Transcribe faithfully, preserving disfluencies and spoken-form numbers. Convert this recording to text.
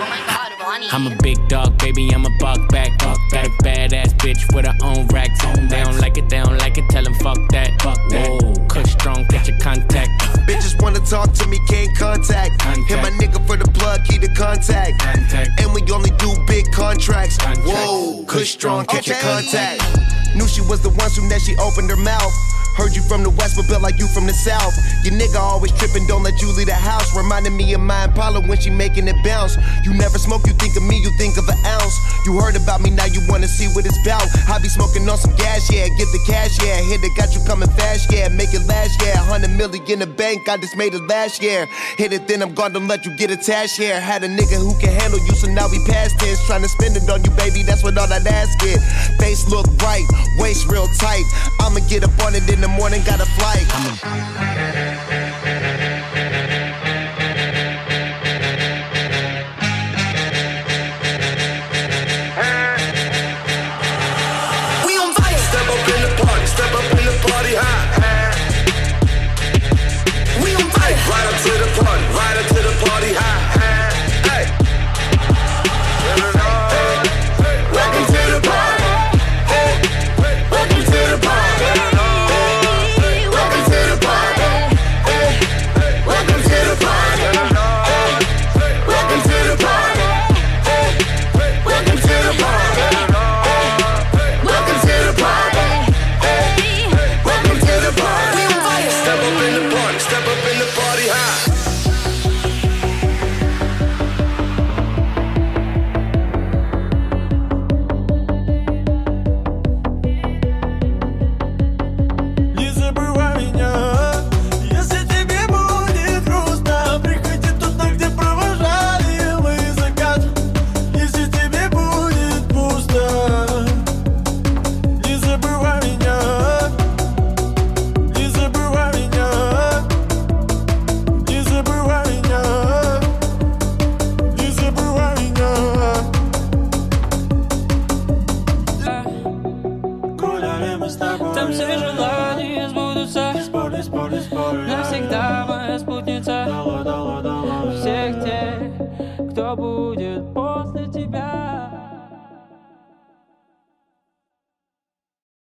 I'm a big dog, baby, I'm a buck back. Got a badass bitch with her own racks. They don't like it, they don't like it, tell them fuck that. Whoa, Kush strong, get your contact. Bitches wanna talk to me, can't contact. Hit my nigga for the plug, key to contact. And we only do big contracts. Whoa, Kush strong, get your contact. Knew she was the one soon that she opened her mouth. Heard you from the west, but built like you from the south. Your nigga always tripping, don't let you leave the house. Reminding me of my Impala when she making it bounce. You never smoke, you think of me, you think of an ounce. You heard about me, now you wanna see what it's about. I be smoking on some gas, yeah, get the cash, yeah. Hit it, got you coming fast, yeah, make it last, yeah. Hundred million in the bank, I just made it last year. Hit it, then I'm gone, don't let you get attached here. Yeah. Had a nigga who can handle you, so now we past tense. Trying to spend it on you, baby, that's what all that ass get. Face look right, waist real tight. I'ma get up on it in the morning, got a flight.